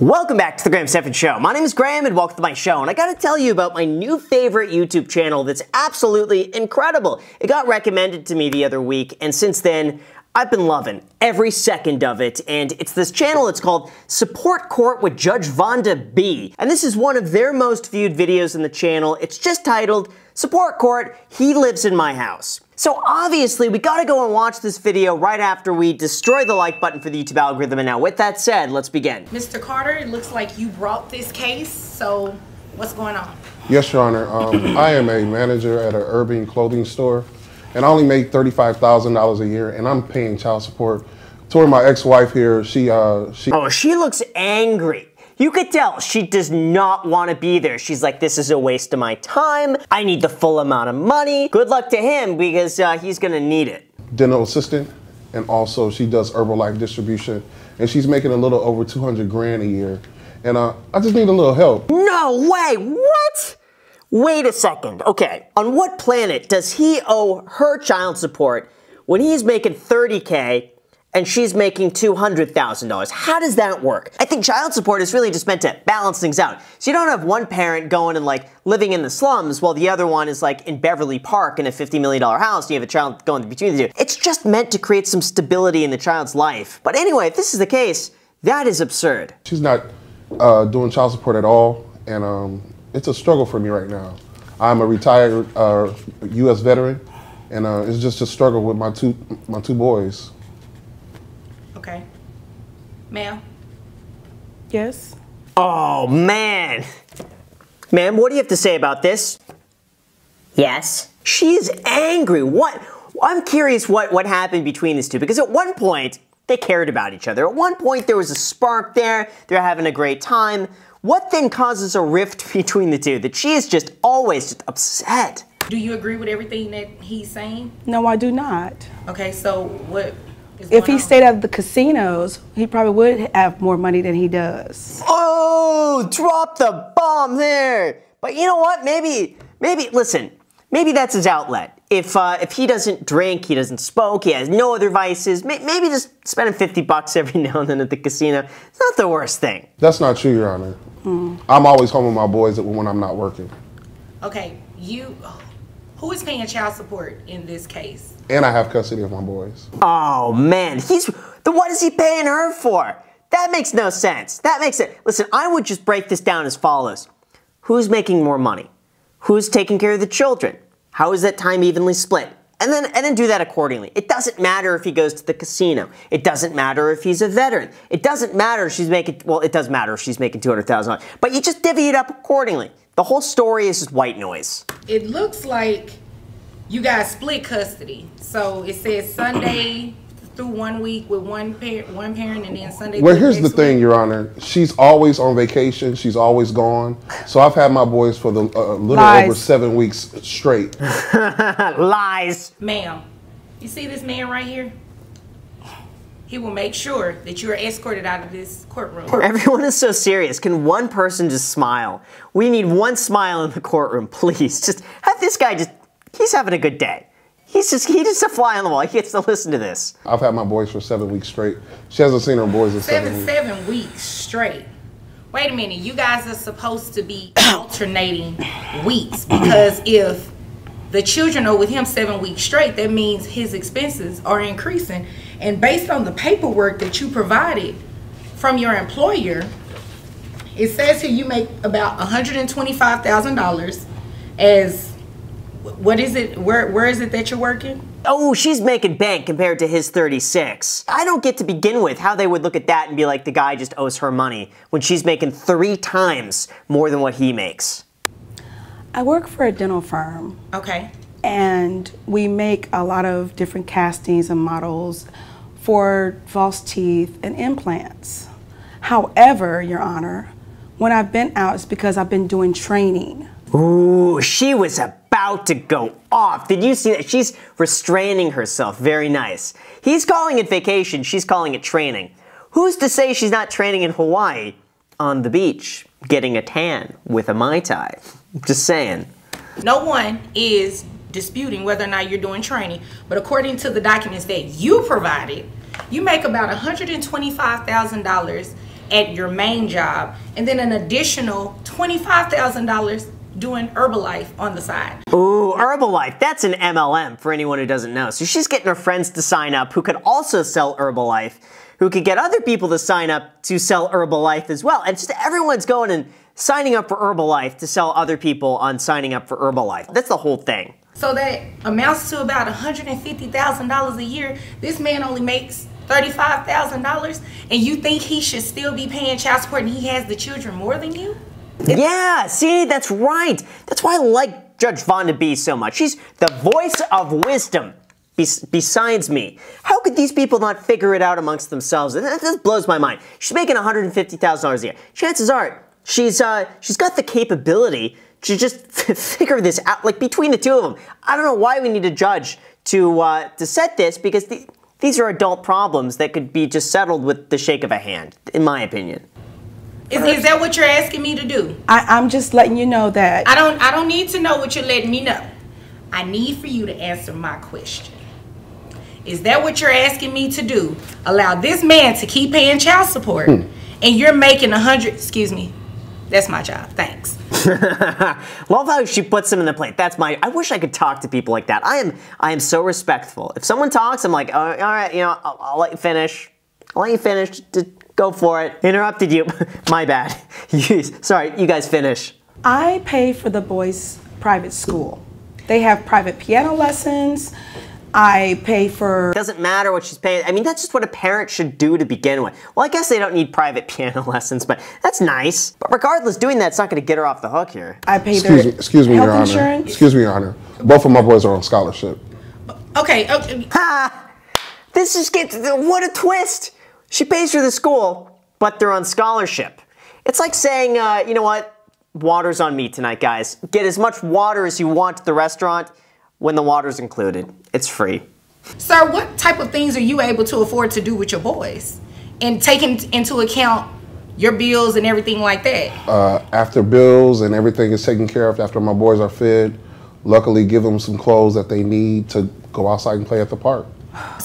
Welcome back to The Graham Stephan Show. My name is Graham and welcome to my show, and I gotta tell you about my new favorite YouTube channel that's absolutely incredible. It got recommended to me the other week, and since then, I've been loving every second of it, and it's this channel. It's called Support Court with Judge Vonda B, and this is one of their most viewed videos in the channel. It's just titled, Support Court, He Lives in My House. So obviously, we gotta go and watch this video right after we destroy the like button for the YouTube algorithm, and now with that said, let's begin. Mr. Carter, it looks like you brought this case, so what's going on? Yes, Your Honor. I am a manager at an urban clothing store, and I only make $35,000 a year, and I'm paying child support toward my ex-wife here. Oh, she looks angry. You could tell she does not want to be there. She's like, this is a waste of my time. I need the full amount of money. Good luck to him because he's going to need it. Dental assistant, and also she does Herbalife distribution, and she's making a little over 200 grand a year. And I just need a little help. No way, what? Wait a second, okay. On what planet does he owe her child support when he's making 30K and she's making $200,000. How does that work? I think child support is really just meant to balance things out. So you don't have one parent going and like living in the slums while the other one is like in Beverly Park in a $50 million house and you have a child going between the two. It's just meant to create some stability in the child's life. But anyway, if this is the case, that is absurd. She's not doing child support at all, and it's a struggle for me right now. I'm a retired U.S. veteran, and it's just a struggle with my two boys. Okay. Ma'am? Yes? Oh, man. Ma'am, what do you have to say about this? Yes. She's angry. What? I'm curious what happened between these two, because at one point, they cared about each other. At one point, there was a spark there. They're having a great time. What then causes a rift between the two that she is just always just upset? Do you agree with everything that he's saying? No, I do not. Okay, so what? If he stayed at the casinos, he probably would have more money than he does. Oh, drop the bomb there. But you know what? Maybe that's his outlet. If he doesn't drink, he doesn't smoke, he has no other vices, maybe just spending $50 every now and then at the casino. It's not the worst thing. That's not true, Your Honor. I'm always home with my boys when I'm not working. Okay, who is paying child support in this case? And I have custody of my boys. Oh man, what is he paying her for? That makes no sense. Listen, I would just break this down as follows. Who's making more money? Who's taking care of the children? How is that time evenly split? And then do that accordingly. It doesn't matter if he goes to the casino. It doesn't matter if he's a veteran. It doesn't matter if she's making, well, it does matter if she's making $200,000, but you just divvy it up accordingly. The whole story is just white noise. It looks like you guys split custody. So it says Sunday through 1 week with one parent and then Sunday. Well, here's the thing, Your Honor. She's always on vacation. She's always gone. So I've had my boys for the little over 7 weeks straight. Lies. Ma'am, you see this man right here? He will make sure that you are escorted out of this courtroom. Everyone is so serious. Can one person just smile? We need one smile in the courtroom, please. Just have this guy just... He's having a good day. He's just a fly on the wall. He gets to listen to this. I've had my boys for 7 weeks straight. She hasn't seen her boys in 7 weeks. 7 weeks straight. Wait a minute. You guys are supposed to be alternating weeks, because if the children are with him 7 weeks straight, that means his expenses are increasing. And based on the paperwork that you provided from your employer, it says here you make about $125,000 as... What is it? Where is it that you're working? Oh, she's making bank compared to his 36. I don't get to begin with how they would look at that and be like, the guy just owes her money when she's making 3 times more than what he makes. I work for a dental firm. Okay. And we make a lot of different castings and models for false teeth and implants. However, Your Honor, when I've been out, it's because I've been doing training. Ooh, she was about to go off. Did you see that? She's restraining herself. Very nice. He's calling it vacation. She's calling it training. Who's to say she's not training in Hawaii on the beach, getting a tan with a Mai Tai? Just saying. No one is disputing whether or not you're doing training, but according to the documents that you provided, you make about $125,000 at your main job, and then an additional $25,000 doing Herbalife on the side. Ooh, Herbalife, that's an MLM for anyone who doesn't know. So she's getting her friends to sign up who could also sell Herbalife, who could get other people to sign up to sell Herbalife as well. And just everyone's going and signing up for Herbalife to sell other people on signing up for Herbalife. That's the whole thing. So that amounts to about $150,000 a year. This man only makes $35,000, and you think he should still be paying child support and he has the children more than you? Yeah, see, that's right. That's why I like Judge Vonda B so much. She's the voice of wisdom besides me. How could these people not figure it out amongst themselves? That blows my mind. She's making $150,000 a year. Chances are she's got the capability to just figure this out, like between the two of them. I don't know why we need a judge to set this, because these are adult problems that could be just settled with the shake of a hand, in my opinion. Is that what you're asking me to do? I'm just letting you know that. I don't need to know what you're letting me know. I need for you to answer my question. Is that what you're asking me to do? Allow this man to keep paying child support, and you're making excuse me, that's my job, thanks. Love how she puts them in the plate. That's I wish I could talk to people like that. I am so respectful. If someone talks, I'm like, oh, all right, you know, I'll let you finish. I'll let you finish. Go for it. Interrupted you. My bad. Sorry, you guys finish. I pay for the boys' private school. They have private piano lessons. I pay for... It doesn't matter what she's paying. I mean, that's just what a parent should do to begin with. Well, I guess they don't need private piano lessons, but that's nice. But regardless, doing that's not going to get her off the hook here. I pay their health insurance. Excuse me, Your Honor. Both of my boys are on scholarship. Okay. Ha! This just gets... What a twist! She pays for the school, but they're on scholarship. It's like saying, you know what? Water's on me tonight, guys. Get as much water as you want at the restaurant when the water's included. It's free. Sir, what type of things are you able to afford to do with your boys? And taking into account your bills and everything like that? After bills and everything is taken care of, after my boys are fed, luckily give them some clothes that they need to go outside and play at the park.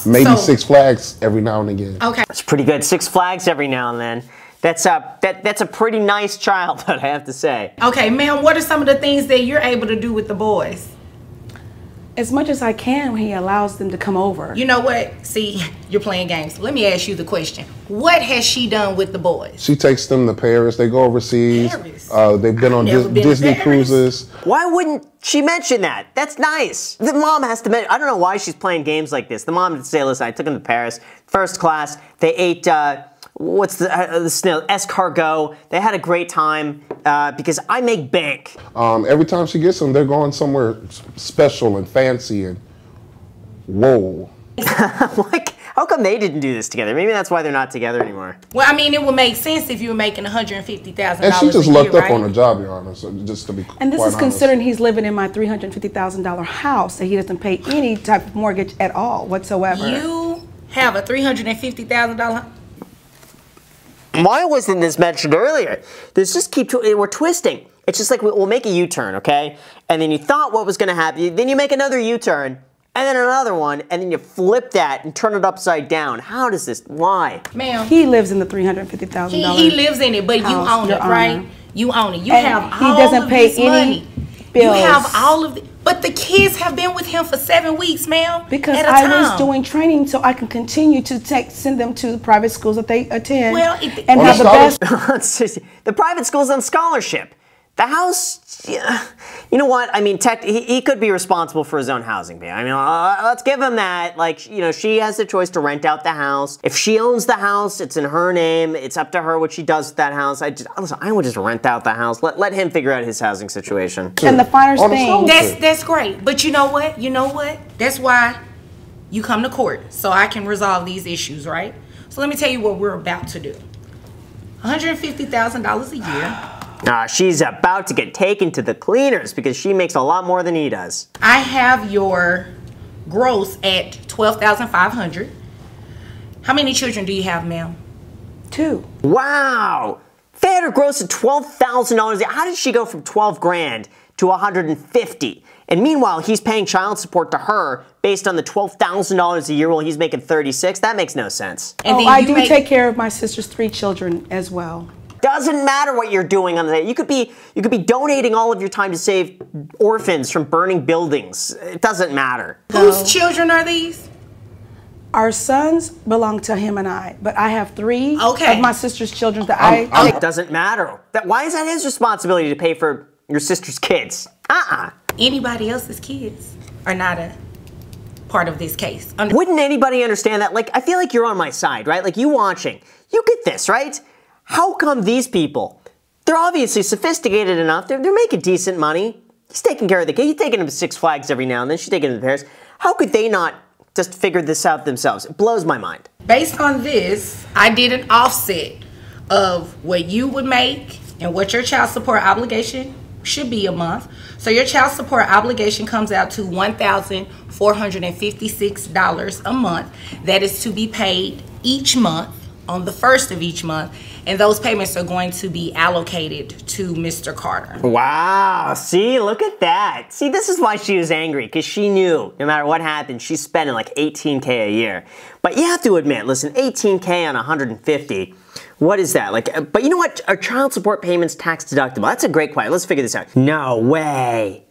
Maybe Six Flags every now and again. Okay. That's pretty good. Six Flags every now and then. That's a pretty nice childhood, I have to say. Okay, ma'am, what are some of the things that you're able to do with the boys? As much as I can when he allows them to come over. You know what? See, you're playing games. Let me ask you the question. What has she done with the boys? She takes them to Paris. They go overseas. Paris. They've been on Disney cruises. Why wouldn't she mention that? That's nice. The mom has to mention. I don't know why she's playing games like this. The mom would say, listen, I took them to Paris. First class. They ate, what's the snail? Escargot. They had a great time. Because I make bank. Every time she gets them, they're going somewhere special and fancy and whoa. Like, how come they didn't do this together? Maybe that's why they're not together anymore. Well, I mean, it would make sense if you were making $150,000 and she just lucked up on a job, Your Honor, so just to be quite honest. And this is considering he's living in my $350,000 house and he doesn't pay any type of mortgage at all whatsoever. You have a $350,000 house? Why wasn't this mentioned earlier? This just we're twisting. It's just like we'll make a U-turn, okay? And then you thought what was going to happen. Then you make another U-turn, and then another one, and then you flip that and turn it upside down. How does this? Why? Ma'am, he lives in the $350,000. He lives in it, but house, you own it, right? Honor. You own it. You and have he all doesn't of pay this any money. Bills. You have all of the. But the kids have been with him for 7 weeks, ma'am. Because I was doing training so I can continue to send them to the private schools that they attend. Well, and have the best. The private school's on scholarship. The house, yeah. You know what? I mean, he could be responsible for his own housing payment. I mean, let's give him that. Like, you know, she has the choice to rent out the house. If she owns the house, it's in her name. It's up to her what she does with that house. I would just rent out the house. Let him figure out his housing situation. And the finest thing. That's great. But you know what? You know what? That's why you come to court, so I can resolve these issues, right? So let me tell you what we're about to do. $150,000 a year. She's about to get taken to the cleaners because she makes a lot more than he does. I have your gross at $12,500. How many children do you have, ma'am? 2. Wow. They had her gross at $12,000. How did she go from 12 grand to 150. And meanwhile, he's paying child support to her based on the $12,000 a year while he's making 36. That makes no sense. And I do take care of my sister's 3 children as well. Doesn't matter what you're doing on the day. You could be donating all of your time to save orphans from burning buildings. It doesn't matter. Whose children are these? Our sons belong to him and I, but I have 3 of my sister's children that It doesn't matter. Why is that his responsibility to pay for your sister's kids? Anybody else's kids are not a part of this case. Wouldn't anybody understand that? Like, I feel like you're on my side, right? Like, you watching. You get this, right? How come these people, they're obviously sophisticated enough, they're making decent money. He's taking care of the kid. He's taking him to Six Flags every now and then. She's taking him to Paris. How could they not just figure this out themselves? It blows my mind. Based on this, I did an offset of what you would make and what your child support obligation should be a month. So your child support obligation comes out to $1,456 a month. That is to be paid each month on the 1st of each month. And those payments are going to be allocated to Mr. Carter. Wow, see, look at that. See, this is why she was angry, because she knew no matter what happened, she's spending like $18K a year. But you have to admit, listen, $18K on 150, what is that? Like, but you know what? Our child support payments tax deductible. That's a great question. Let's figure this out. No way.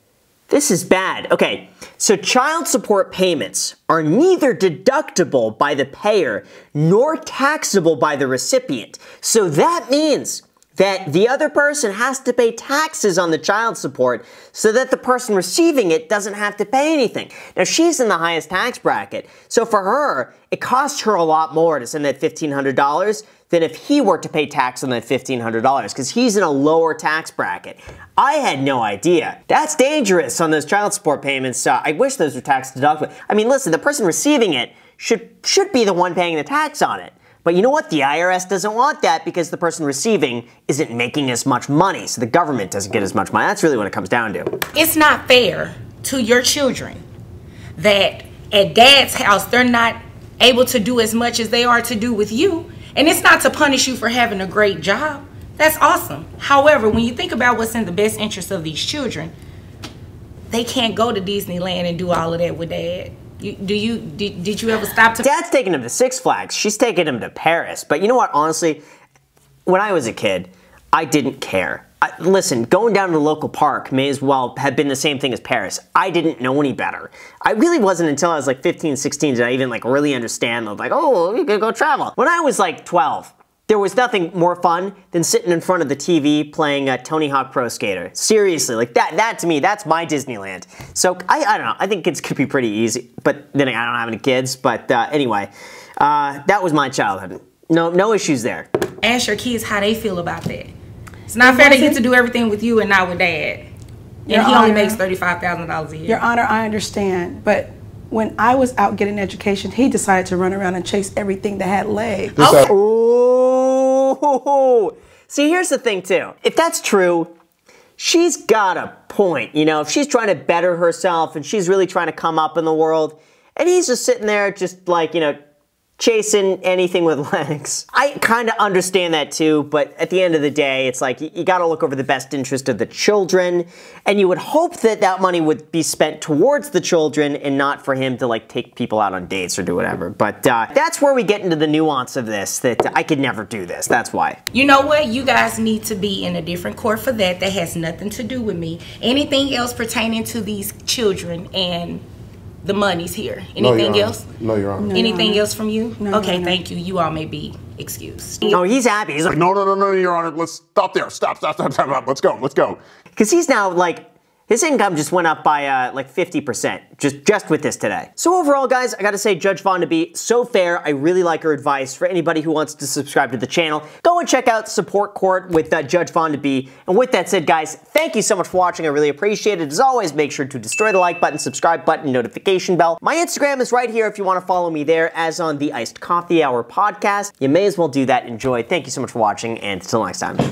This is bad. Okay, so child support payments are neither deductible by the payer nor taxable by the recipient. So that means that the other person has to pay taxes on the child support so that the person receiving it doesn't have to pay anything. Now, she's in the highest tax bracket, so for her, it costs her a lot more to send that $1,500 than if he were to pay tax on that $1,500, because he's in a lower tax bracket. I had no idea. That's dangerous on those child support payments. I wish those were tax deductible. I mean, listen, the person receiving it should be the one paying the tax on it. But you know what? The IRS doesn't want that because the person receiving isn't making as much money, so the government doesn't get as much money. That's really what it comes down to. It's not fair to your children that at dad's house they're not able to do as much as they are to do with you. And it's not to punish you for having a great job. That's awesome. However, when you think about what's in the best interest of these children, they can't go to Disneyland and do all of that with dad. Did you ever stop to... Dad's taking him to Six Flags. She's taking him to Paris. But you know what? Honestly, when I was a kid, I didn't care. Listen, going down to the local park may as well have been the same thing as Paris. I didn't know any better. I really wasn't until I was like 15, 16 did I even like really understand. I was like, oh, you could go travel. When I was like 12, there was nothing more fun than sitting in front of the TV playing Tony Hawk Pro Skater. Seriously, like that to me, that's my Disneyland. So I don't know, I think kids could be pretty easy, but then I don't have any kids. But anyway, that was my childhood. No issues there. Ask your kids how they feel about that. It's not fair to get to do everything with you and not with dad. And he only makes $35,000 a year. Your Honor, I understand, but when I was out getting education, he decided to run around and chase everything that had legs. Okay. Oh, see, here's the thing too. If that's true, she's got a point. You know, if she's trying to better herself and she's really trying to come up in the world, and he's just sitting there, just like, you know, chasing anything with legs. I kind of understand that too, but at the end of the day, it's like you gotta look over the best interest of the children, and you would hope that that money would be spent towards the children and not for him to like take people out on dates or do whatever. But that's where we get into the nuance of this, that I could never do this, that's why. You know what, you guys need to be in a different court for that. That has nothing to do with me. Anything else pertaining to these children and the money's here. Anything else? No, Your Honor. Anything else from you? No, okay, thank you. You all may be excused. Oh, he's happy. He's like, no, Your Honor. Let's stop there. Stop. Let's go. Because he's now like, his income just went up by like 50% just with this today. So overall, guys, I gotta say Judge Vonda B, so fair. I really like her advice. For anybody who wants to subscribe to the channel, go and check out Support Court with Judge Vonda B. And with that said, guys, thank you so much for watching. I really appreciate it. As always, make sure to destroy the like button, subscribe button, notification bell. My Instagram is right here if you wanna follow me there, as on the Iced Coffee Hour podcast. You may as well do that. Enjoy. Thank you so much for watching, and until next time.